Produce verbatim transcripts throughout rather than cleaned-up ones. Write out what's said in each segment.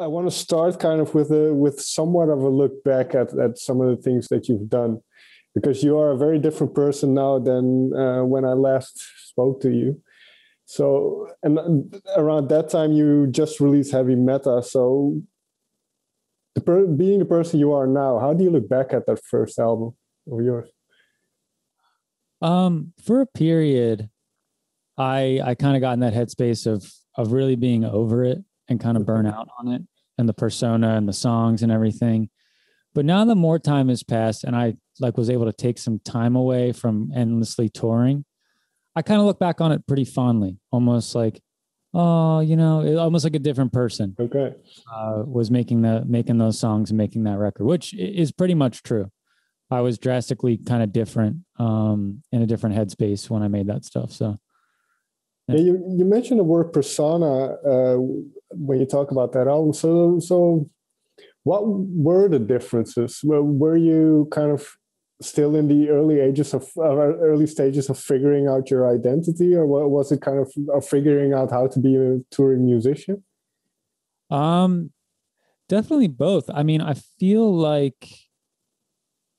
I want to start kind of with a with somewhat of a look back at, at some of the things that you've done, because you are a very different person now than uh, when I last spoke to you. So, and around that time, you just released Heavy Meta. So, the per being the person you are now, how do you look back at that first album of yours? Um, for a period, I I kind of got in that headspace of of really being over it and kind of burn out on it and the persona and the songs and everything. But now that more time has passed and I like was able to take some time away from endlessly touring, I kind of look back on it pretty fondly, almost like, oh, you know, it, almost like a different person. Okay, uh, was making the making those songs and making that record, which is pretty much true. I was drastically kind of different, um, in a different headspace when I made that stuff. So, yeah. Yeah, you you mentioned the word persona uh, when you talk about that album. So so, what were the differences? Were, were you kind of still in the early ages of uh, early stages of figuring out your identity, or what was it kind of uh, figuring out how to be a touring musician? Um, definitely both. I mean, I feel like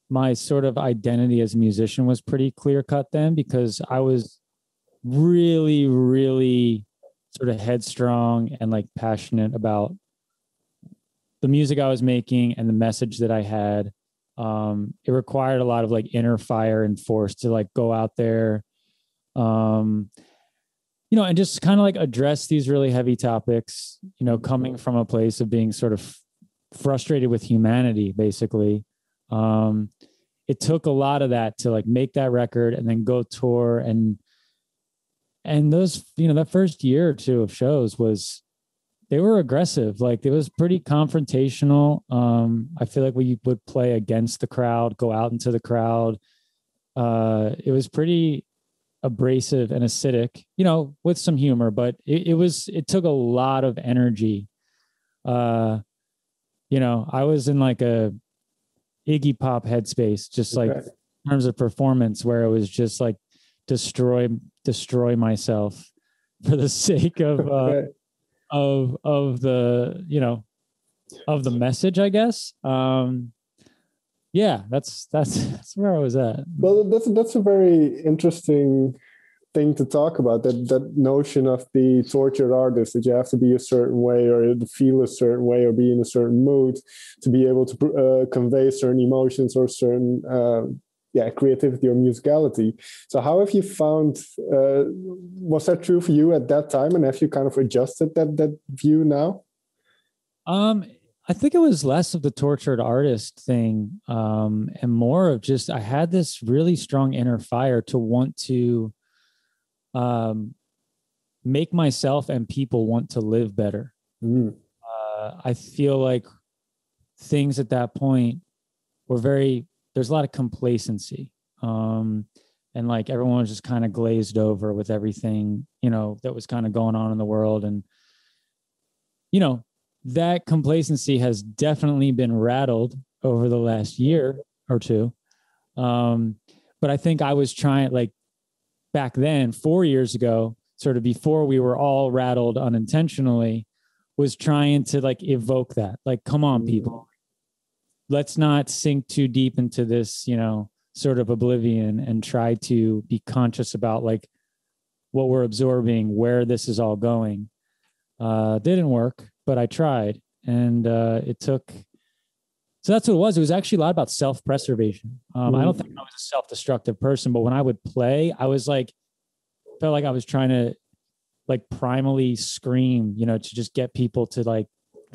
my sort of identity as a musician was pretty clear cut then, because I was really, really sort of headstrong and like passionate about the music I was making and the message that I had. Um, it required a lot of like inner fire and force to like go out there, um, you know, and just kind of like address these really heavy topics, you know, coming from a place of being sort of frustrated with humanity, basically. Um, it took a lot of that to like make that record and then go tour. And, and those, you know, that first year or two of shows was, they were aggressive. Like it was pretty confrontational. Um, I feel like we would play against the crowd, go out into the crowd. Uh, it was pretty abrasive and acidic, you know, with some humor, but it, it was, it took a lot of energy. Uh, you know, I was in like a Iggy Pop headspace, just like okay. in terms of performance, where it was just like destroy, destroy myself for the sake of, uh, okay. of, of the, you know, of the message, I guess. Um, yeah, that's, that's, that's where I was at. Well, that's, that's a very interesting thing to talk about, that, that notion of the tortured artist, that you have to be a certain way or feel a certain way or be in a certain mood to be able to uh, convey certain emotions or certain, uh, yeah, creativity or musicality. So how have you found, uh, was that true for you at that time? And have you kind of adjusted that, that view now? Um, I think it was less of the tortured artist thing, um, and more of just, I had this really strong inner fire to want to um, make myself and people want to live better. Mm. Uh, I feel like things at that point were very, there's a lot of complacency. Um, and like everyone was just kind of glazed over with everything, you know, that was kind of going on in the world. And, you know, that complacency has definitely been rattled over the last year or two. Um, but I think I was trying, like back then, four years ago, sort of before we were all rattled unintentionally, was trying to like evoke that, like, come on, people. Let's not sink too deep into this, you know, sort of oblivion, and try to be conscious about like what we're absorbing, where this is all going. Uh, didn't work, but I tried, and uh, it took, so that's what it was. It was actually a lot about self-preservation. Um, I don't think I was a self-destructive person, but when I would play, I was like, felt like I was trying to like primally scream, you know, to just get people to like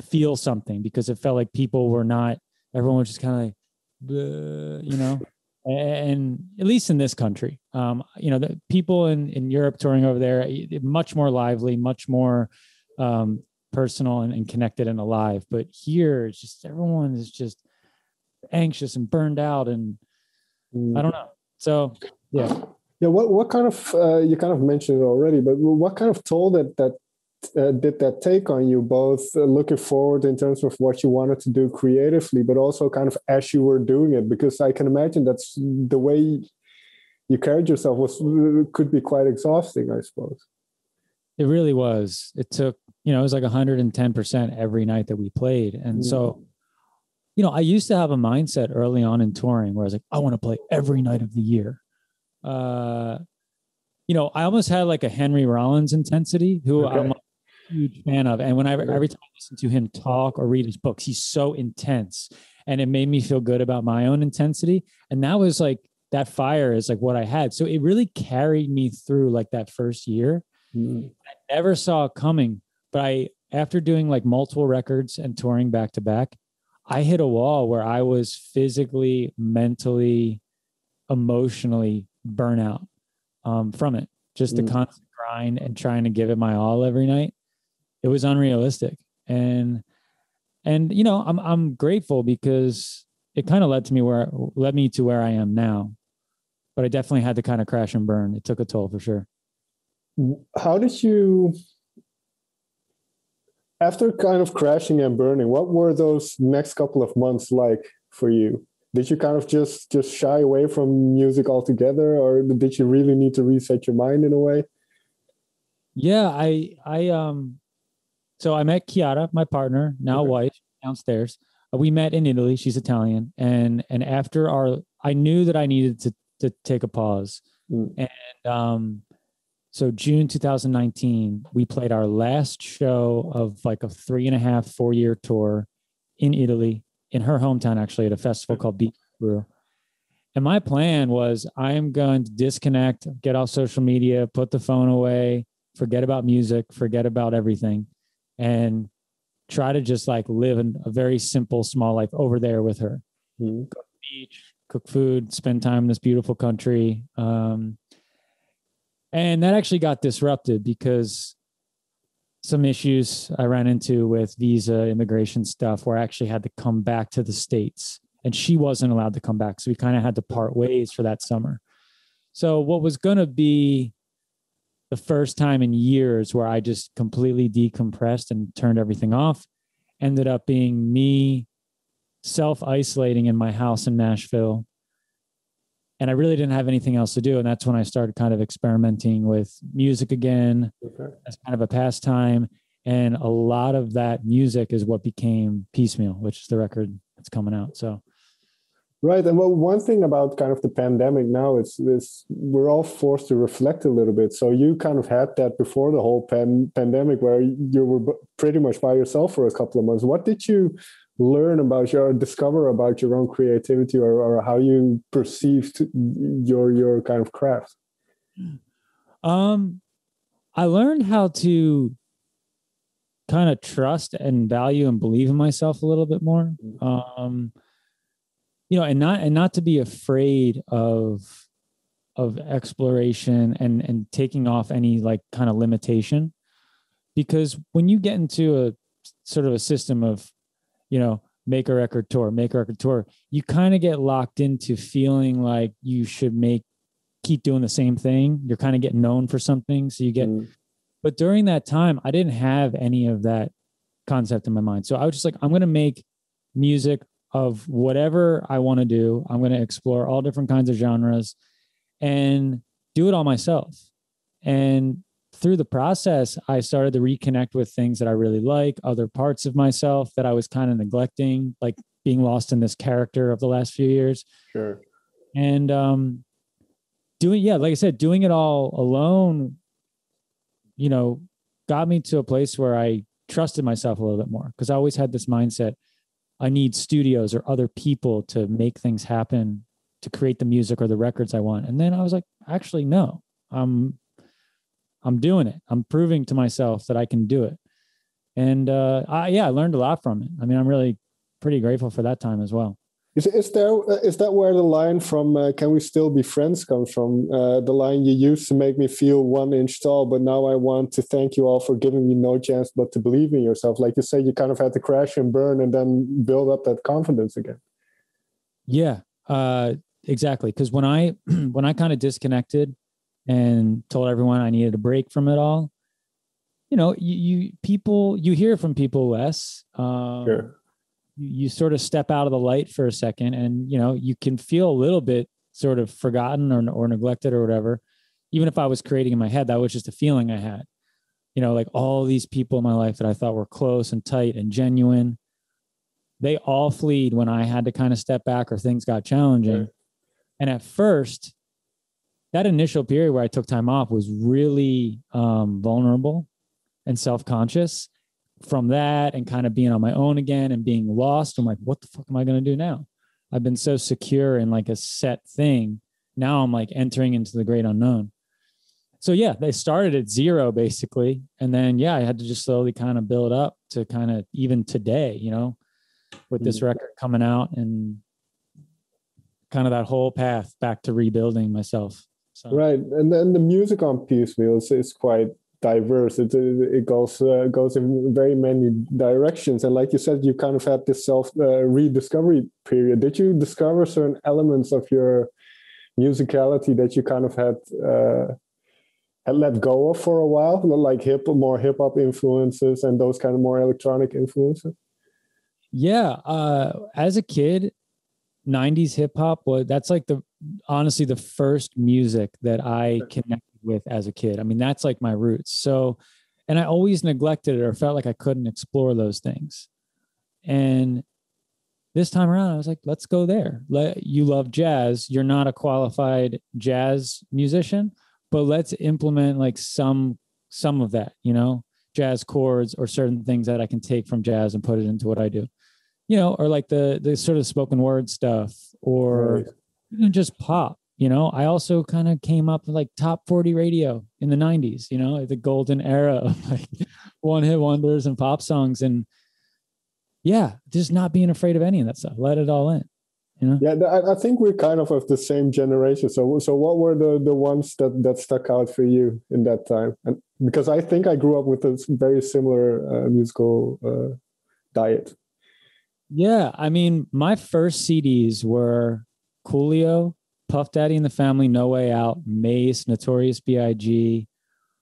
feel something, because it felt like people were not, everyone was just kind of like, you know, and at least in this country, um, you know, the people in, in Europe touring over there, much more lively, much more um, personal and, and connected and alive. But here, it's just, everyone is just anxious and burned out, and I don't know. So, yeah. Yeah. What, what kind of, uh, you kind of mentioned it already, but what kind of toll that, that, Uh, did that take on you, both uh, looking forward in terms of what you wanted to do creatively, but also kind of as you were doing it? Because I can imagine that's the way you carried yourself was could be quite exhausting, I suppose. It really was. It took you know, it was like one hundred ten percent every night that we played. And yeah. so, you know, I used to have a mindset early on in touring where I was like, I want to play every night of the year. Uh, you know, I almost had like a Henry Rollins intensity, who okay. I'm a huge fan of. And whenever yeah. every time I listen to him talk or read his books, he's so intense, and it made me feel good about my own intensity. And that was like, that fire is like what I had. So it really carried me through like that first year. Mm-hmm. I never saw it coming, but I, after doing like multiple records and touring back to back, I hit a wall where I was physically, mentally, emotionally burnout um, from it. Just mm-hmm. the constant grind and trying to give it my all every night. It was unrealistic. And, and, you know, I'm, I'm grateful because it kind of led to me where led me to where I am now, but I definitely had to kind of crash and burn. It took a toll for sure. How did you, after kind of crashing and burning, what were those next couple of months like for you? Did you kind of just, just shy away from music altogether, or did you really need to reset your mind in a way? Yeah, I, I, um, so I met Chiara, my partner, now okay. wife, downstairs. We met in Italy. She's Italian. And, and after our, I knew that I needed to, to take a pause. Mm. And, um, so June two thousand nineteen, we played our last show of like a three and a half, four year tour in Italy, in her hometown, actually, at a festival called Beat Brew. And my plan was, I am going to disconnect, get off social media, put the phone away, forget about music, forget about everything, and try to just like live in a very simple, small life over there with her. Mm-hmm. Go to the beach, cook food, spend time in this beautiful country. Um, and that actually got disrupted because some issues I ran into with visa immigration stuff, where I actually had to come back to the States, and she wasn't allowed to come back. So we kind of had to part ways for that summer. So what was going to be the first time in years where I just completely decompressed and turned everything off ended up being me self-isolating in my house in Nashville. And I really didn't have anything else to do. And that's when I started kind of experimenting with music again okay. as kind of a pastime. And a lot of that music is what became Piecemeal, which is the record that's coming out. So right. And well, one thing about kind of the pandemic now is this, we're all forced to reflect a little bit. So you kind of had that before the whole pan, pandemic where you were pretty much by yourself for a couple of months. What did you learn about your, discover about your own creativity, or, or how you perceived your, your kind of craft? Um, I learned how to kind of trust and value and believe in myself a little bit more. Um, You know, and not and not to be afraid of of exploration and and taking off any like kind of limitation, because when you get into a sort of a system of, you know, make a record tour, make a record tour, you kind of get locked into feeling like you should make keep doing the same thing. You're kind of getting known for something, so you get. Mm. But during that time, I didn't have any of that concept in my mind, so I was just like, I'm going to make music of whatever I want to do. I'm going to explore all different kinds of genres and do it all myself. And through the process, I started to reconnect with things that I really like, other parts of myself that I was kind of neglecting, like being lost in this character of the last few years. Sure. And um, doing, yeah, like I said, doing it all alone, you know, got me to a place where I trusted myself a little bit more, because I always had this mindset, I need studios or other people to make things happen, to create the music or the records I want. And then I was like, actually, no, I'm, I'm doing it. I'm proving to myself that I can do it. And uh, I, yeah, I learned a lot from it. I mean, I'm really pretty grateful for that time as well. Is, is there, is that where the line from uh, Can We Still Be Friends comes from? Uh, the line, you used to make me feel one inch tall, but now I want to thank you all for giving me no chance but to believe in yourself. Like you said, you kind of had to crash and burn and then build up that confidence again. Yeah, uh, exactly. Because when I when I kind of disconnected and told everyone I needed a break from it all, you know, you, you people you hear from people less. Um, sure. You sort of step out of the light for a second, and, you know, you can feel a little bit sort of forgotten or, or neglected or whatever. Even if I was creating in my head, that was just a feeling I had. you know, like all these people in my life that I thought were close and tight and genuine, they all fleed when I had to kind of step back or things got challenging. Sure. And at first, that initial period where I took time off was really um, vulnerable and self-conscious from that, and kind of being on my own again and being lost. I'm like, what the fuck am I going to do now? I've been so secure in like a set thing. Now I'm like entering into the great unknown. So yeah, they started at zero basically. And then, yeah, I had to just slowly kind of build up to kind of even today, you know, with this record coming out and kind of that whole path back to rebuilding myself. So. Right. And then the music on Piecemeal is, is quite diverse. It, it goes, uh, goes in very many directions. And like you said, you kind of had this self uh, rediscovery period. Did you discover certain elements of your musicality that you kind of had, uh, had let go of for a while, like hip, more hip hop influences and those kind of more electronic influences? Yeah. Uh, as a kid, nineties hip hop was, that's like the, honestly, the first music that I connected with as a kid. I mean, that's like my roots. So, and I always neglected it or felt like I couldn't explore those things. And this time around, I was like, let's go there. Let, you love jazz. You're not a qualified jazz musician, but let's implement like some, some of that, you know, jazz chords or certain things that I can take from jazz and put it into what I do, you know, or like the, the sort of spoken word stuff or right. just pop, you know. I also kind of came up with like top forty radio in the nineties, you know, the golden era of like one hit wonders and pop songs. And yeah, just not being afraid of any of that stuff. Let it all in. You know? Yeah, I think we're kind of of the same generation. So, so what were the, the ones that, that stuck out for you in that time? And because I think I grew up with a very similar uh, musical uh, diet. Yeah, I mean, my first C Ds were Coolio, Puff Daddy and the Family, No Way Out, Mace, Notorious B I G,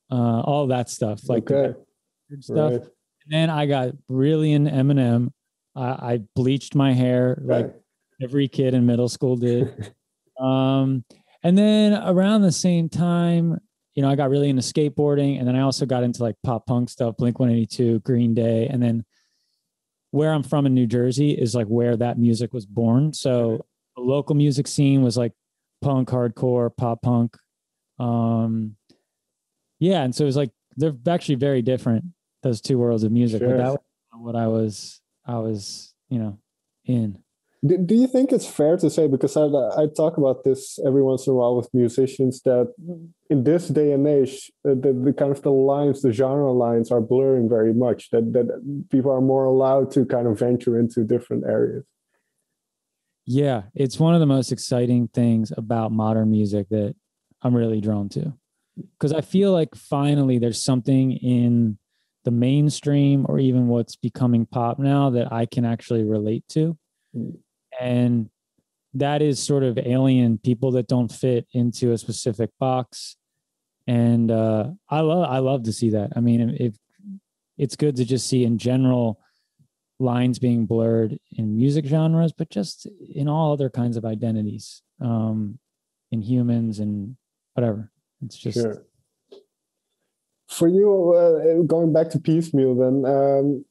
uh, all that stuff, like okay. that stuff. Right. And then I got really into Eminem. I, I bleached my hair right. like every kid in middle school did. um, and then around the same time, you know, I got really into skateboarding, and then I also got into like pop punk stuff, Blink one eighty-two, Green Day, and then where I'm from in New Jersey is like where that music was born. So the local music scene was like punk, hardcore, pop punk. Um, yeah. And so it was like, they're actually very different, those two worlds of music. Sure. But that was what I was, I was, you know, in. Do, do you think it's fair to say, because I, I talk about this every once in a while with musicians, that in this day and age, the, the kind of the lines, the genre lines are blurring very much, that, that people are more allowed to kind of venture into different areas? Yeah, it's one of the most exciting things about modern music that I'm really drawn to, because I feel like finally there's something in the mainstream or even what's becoming pop now that I can actually relate to. Mm. And that is sort of alien, people that don't fit into a specific box. And uh, I love, I love to see that. I mean, if, it's good to just see in general lines being blurred in music genres, but just in all other kinds of identities, um, in humans and whatever. It's just. Sure. For you, uh, going back to Piecemeal then, um,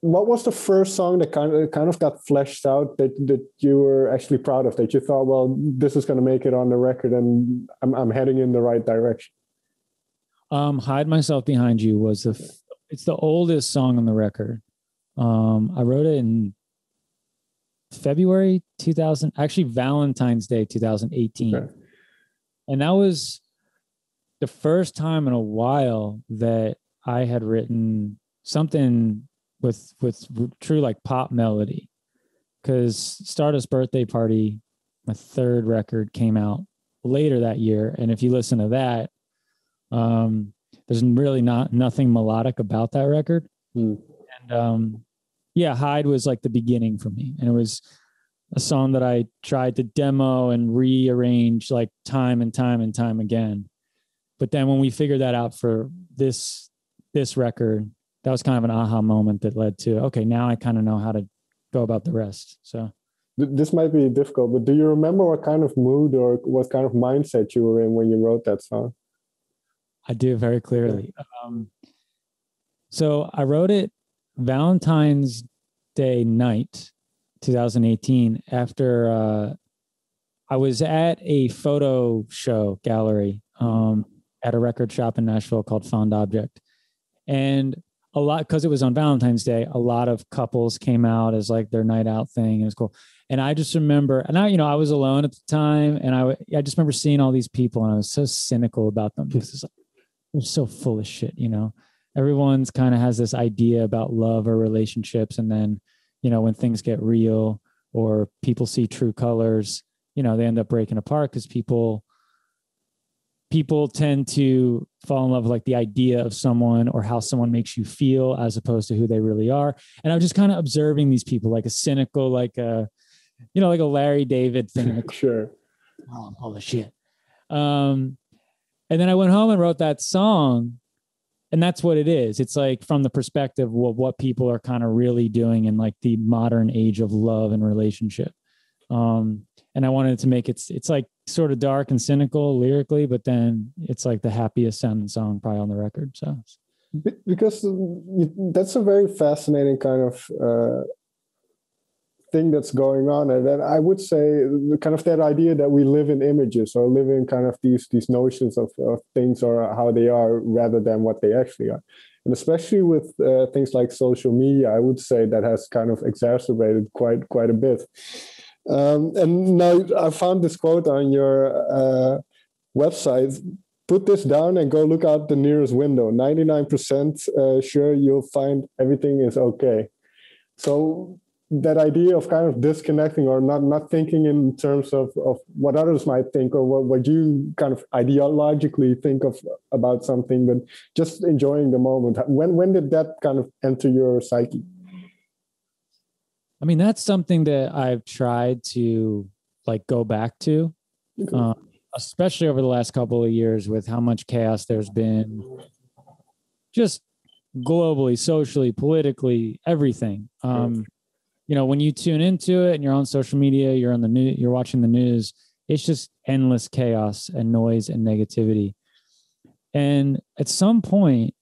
what was the first song that kind of kind of got fleshed out that, that you were actually proud of, that you thought, well, this is going to make it on the record and I'm, I'm heading in the right direction? Um, Hide Myself Behind You was the, f- it's the oldest song on the record. Um, I wrote it in February, two thousand, actually Valentine's Day, two thousand eighteen. Okay. And that was the first time in a while that I had written something with with true like pop melody, because Stardust Birthday Party, my third record, came out later that year, and if you listen to that, um, there's really not nothing melodic about that record. Mm. And um, yeah, Hide was like the beginning for me, and it was a song that I tried to demo and rearrange like time and time and time again. But then when we figured that out for this this record, that was kind of an aha moment that led to, okay, now I kind of know how to go about the rest. So this might be difficult, but do you remember what kind of mood or what kind of mindset you were in when you wrote that song? I do, very clearly. Um, So I wrote it Valentine's Day night, twenty eighteen, after uh, I was at a photo show gallery um, at a record shop in Nashville called Fond Object. And a lot, because it was on Valentine's Day, a lot of couples came out as like their night out thing. It was cool. And I just remember, and I, you know, I was alone at the time, and I, I just remember seeing all these people, and I was so cynical about them because it's like, they're so full of shit, you know. Everyone's kind of has this idea about love or relationships, and then, you know, when things get real or people see true colors, you know, they end up breaking apart because people, people tend to fall in love with like the idea of someone or how someone makes you feel as opposed to who they really are. And I'm just kind of observing these people, like a cynical, like a, you know, like a Larry David thing. Sure. Oh, I'm full of shit. Um, and then I went home and wrote that song. And that's what it is. It's like from the perspective of what people are kind of really doing in like the modern age of love and relationship. Um, and I wanted to make it, it's like sort of dark and cynical lyrically, but then it's like the happiest sounding song probably on the record. So because that's a very fascinating kind of uh, thing that's going on. And then I would say kind of that idea that we live in images or live in kind of these these notions of, of things or how they are rather than what they actually are. And especially with uh, things like social media, I would say that has kind of exacerbated quite quite a bit. Um, and now I found this quote on your uh, website. Put this down and go look out the nearest window. ninety-nine percent uh, sure you'll find everything is okay. So that idea of kind of disconnecting or not not thinking in terms of, of what others might think or what, what you kind of ideologically think of about something, but just enjoying the moment. When when did that kind of enter your psyche? I mean, that's something that I've tried to like go back to, okay. uh, especially over the last couple of years with how much chaos there's been just globally, socially, politically, everything. Um, you know, when you tune into it and you're on social media, you're on the news, you're watching the news, it's just endless chaos and noise and negativity. And at some point,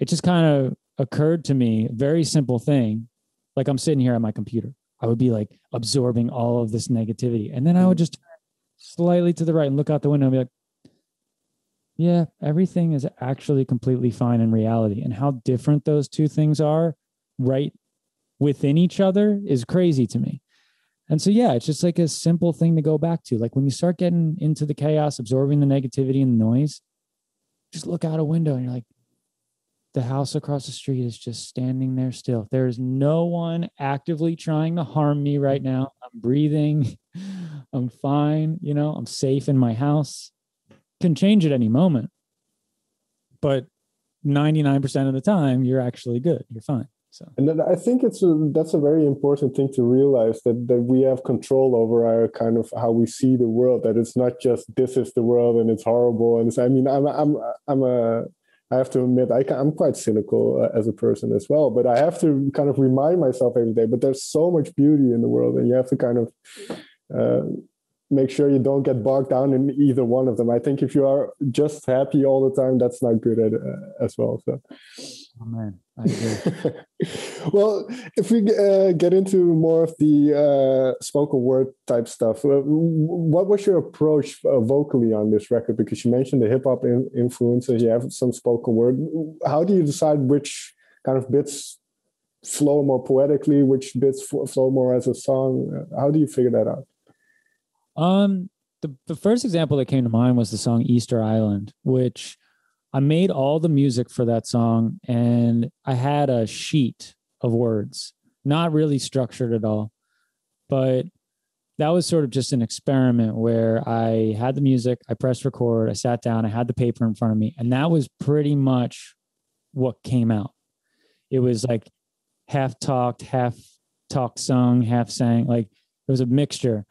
it just kind of occurred to me, a very simple thing. Like I'm sitting here at my computer, I would be like absorbing all of this negativity. And then I would just turn slightly to the right and look out the window and be like, yeah, everything is actually completely fine in reality. And how different those two things are right within each other is crazy to me. And so, yeah, it's just like a simple thing to go back to. Like when you start getting into the chaos, absorbing the negativity and the noise, just look out a window and you're like, the house across the street is just standing there still. There is no one actively trying to harm me right now. I'm breathing. I'm fine. You know, I'm safe in my house. Can change at any moment. But ninety-nine percent of the time, you're actually good. You're fine. So, and then I think it's a, that's a very important thing to realize that, that we have control over our kind of how we see the world, that it's not just this is the world and it's horrible. And it's, I mean, I'm, I'm, I'm a, I have to admit, I, I'm quite cynical uh, as a person as well, but I have to kind of remind myself every day, but there's so much beauty in the world and you have to kind of uh, make sure you don't get bogged down in either one of them. I think if you are just happy all the time, that's not good at, uh, as well. So. Oh, man. I agree. Well, if we uh, get into more of the uh, spoken word type stuff, uh, what was your approach uh, vocally on this record? Because you mentioned the hip hop in- influences, you have some spoken word. How do you decide which kind of bits flow more poetically, which bits f- flow more as a song? How do you figure that out? Um, the, the first example that came to mind was the song Easter Island, which I made all the music for that song and I had a sheet of words, not really structured at all, but that was sort of just an experiment where I had the music, I pressed record, I sat down, I had the paper in front of me, and that was pretty much what came out. It was like half talked, half talked sung, half sang, like it was a mixture.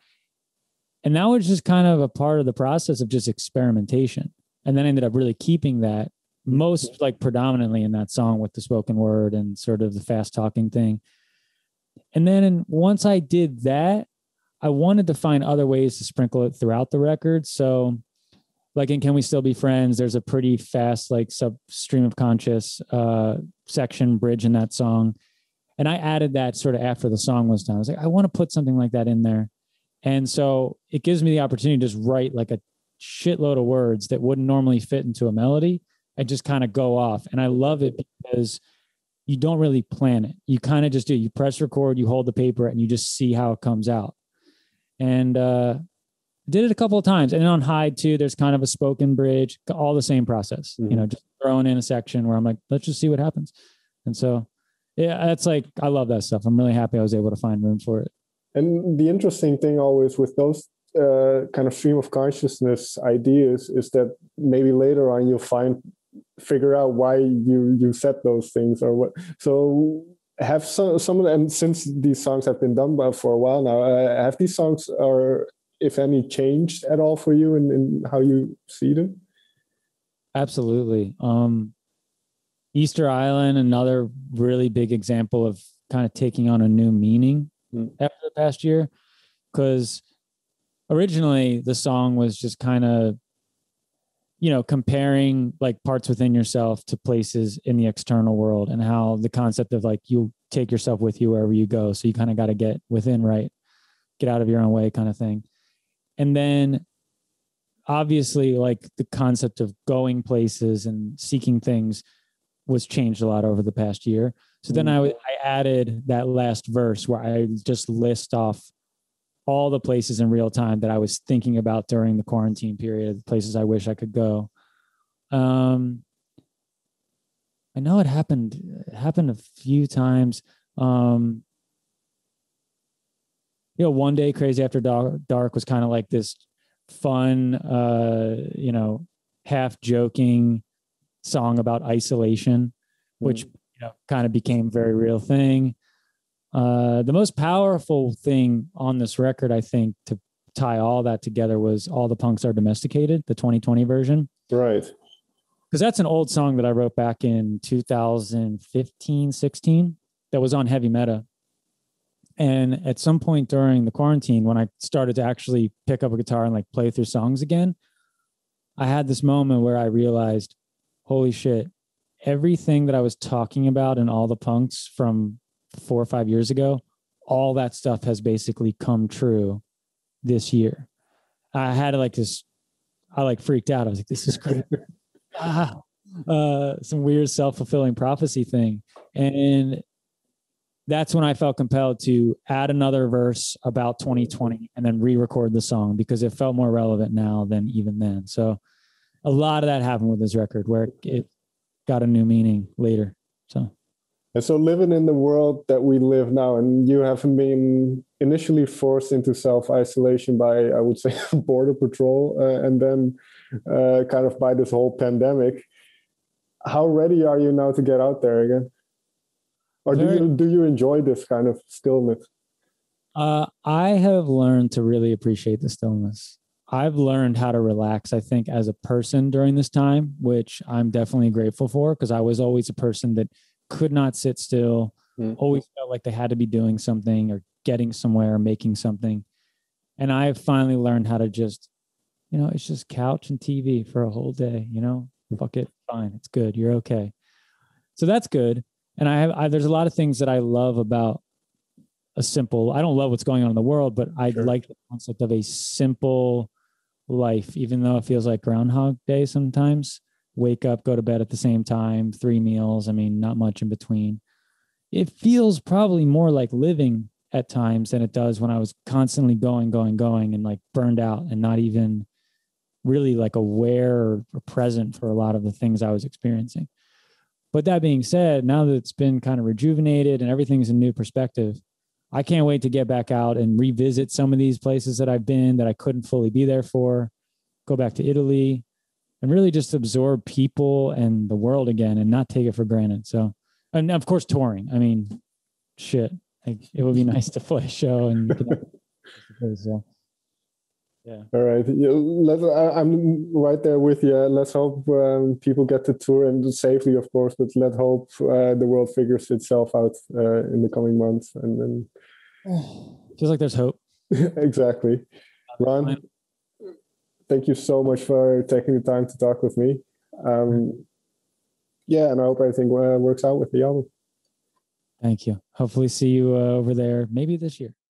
And that was just kind of a part of the process of just experimentation. And then I ended up really keeping that most like predominantly in that song with the spoken word and sort of the fast talking thing. And then once I did that, I wanted to find other ways to sprinkle it throughout the record. So like in Can We Still Be Friends? There's a pretty fast like sub stream of conscious uh, section bridge in that song. And I added that sort of after the song was done. I was like, I want to put something like that in there. And so it gives me the opportunity to just write like a shitload of words that wouldn't normally fit into a melody. I just kind of go off. And I love it because you don't really plan it. You kind of just do. You press record, you hold the paper, and you just see how it comes out. And uh, I did it a couple of times. And then on Hide too, there's kind of a spoken bridge, all the same process, mm-hmm. you know, just throwing in a section where I'm like, let's just see what happens. And so, yeah, that's like, I love that stuff. I'm really happy I was able to find room for it. And the interesting thing always with those uh, kind of stream of consciousness ideas is that maybe later on you'll find, figure out why you, you said those things or what. So have some, some of them, since these songs have been done for a while now, uh, have these songs, or if any, changed at all for you in, in how you see them? Absolutely. Um, Easter Island, another really big example of kind of taking on a new meaning mm. after the past year, because originally the song was just kind of, you know, comparing like parts within yourself to places in the external world, and how the concept of like you take yourself with you wherever you go. So you kind of got to get within, right? Get out of your own way kind of thing. And then obviously like the concept of going places and seeking things was changed a lot over the past year. So then I, I added that last verse where I just list off all the places in real time that I was thinking about during the quarantine period, the places I wish I could go. Um, I know it happened, it happened a few times. Um, you know, one day Crazy After Dark was kind of like this fun, uh, you know, half joking song about isolation, which you know kind of became a very real thing. Uh the most powerful thing on this record, I think, to tie all that together was All the Punks Are Domesticated, the twenty twenty version, right? Because that's an old song that I wrote back in two thousand fifteen sixteen that was on Heavy Meta. And at some point during the quarantine, when I started to actually pick up a guitar and like play through songs again, I had this moment where I realized, holy shit, everything that I was talking about in All the Punks from four or five years ago, all that stuff has basically come true this year. I had like this, I like freaked out. I was like, this is crazy. ah, uh, some weird self-fulfilling prophecy thing. And that's when I felt compelled to add another verse about twenty twenty and then re-record the song, because it felt more relevant now than even then. So a lot of that happened with this record, where it got a new meaning later. So, and so living in the world that we live now, and you haven't been initially forced into self-isolation by, I would say, Border Patrol, uh, and then uh, kind of by this whole pandemic. How ready are you now to get out there again? Or do you, do you enjoy this kind of stillness? Uh, I have learned to really appreciate the stillness. I've learned how to relax, I think, as a person during this time, which I'm definitely grateful for, because I was always a person that could not sit still, mm-hmm. always felt like they had to be doing something or getting somewhere or making something. And I've finally learned how to just, you know, it's just couch and T V for a whole day, you know, fuck it, fine, it's good, you're okay. So that's good. And I have, I, there's a lot of things that I love about a simple, I don't love what's going on in the world, but I sure. like the concept of a simple life, even though it feels like Groundhog Day sometimes. Wake up, go to bed at the same time, three meals. I mean, not much in between. It feels probably more like living at times than it does when I was constantly going, going, going, and like burned out and not even really like aware or present for a lot of the things I was experiencing. But that being said, now that it's been kind of rejuvenated and everything's a new perspective, I can't wait to get back out and revisit some of these places that I've been that I couldn't fully be there for, go back to Italy, and really just absorb people and the world again and not take it for granted. So, and of course, touring. I mean, shit, like, it would be nice to play a show. And so, yeah. All right. Let's, I, I'm right there with you. Let's hope um, people get to tour, and safely, of course, but let's hope uh, the world figures itself out uh, in the coming months. And then feels like there's hope. Exactly. Ron, thank you so much for taking the time to talk with me. Um, yeah, and I hope everything uh, works out with the album. Thank you. Hopefully see you uh, over there maybe this year.